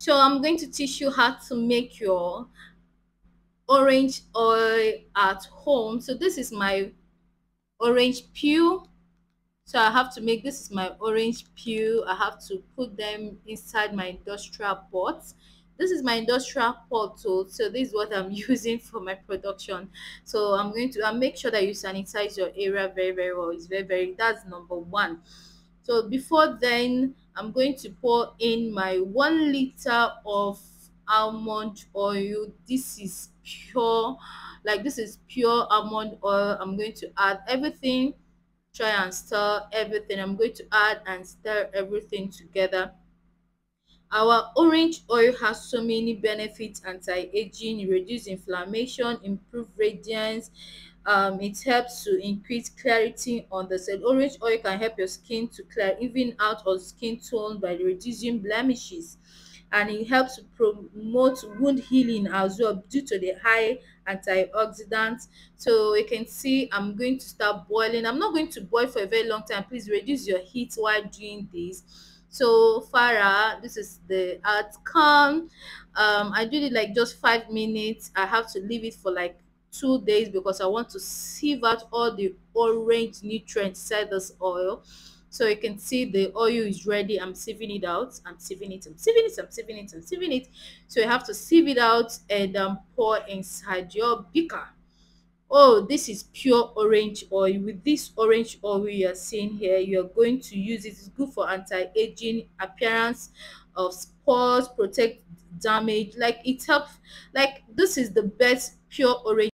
So I'm going to teach you how to make your orange oil at home. So this is my orange peel. So I have to make, this is my orange peel. I have to put them inside my industrial pot. This is my industrial pot tool. So this is what I'm using for my production. So I'm going to make sure that you sanitize your area very, very well. It's very, very, that's number one. So before then, I'm going to pour in my 1 liter of almond oil. This is pure, like this is pure almond oil. I'm going to add everything. Try and stir everything. I'm going to add and stir everything together. Our orange oil has so many benefits: anti-aging, reduce inflammation, improve radiance. It helps to increase clarity on the cell. Orange oil can help your skin to clear, even out of skin tone by reducing blemishes, and it helps to promote wound healing as well due to the high antioxidants. So you can see I'm going to start boiling. I'm not going to boil for a very long time. Please reduce your heat while doing this. So Farah, this is the outcome. I did it like just 5 minutes. I have to leave it for like 2 days because I want to sieve out all the orange nutrients inside this oil. So you can see the oil is ready. I'm sieving it out. I'm sieving it. So you have to sieve it out and pour inside your beaker. Oh, this is pure orange oil. With this orange oil you are seeing here, you're going to use it. It's good for anti-aging, appearance of spores, protect damage. Like it helps, like this is the best pure orange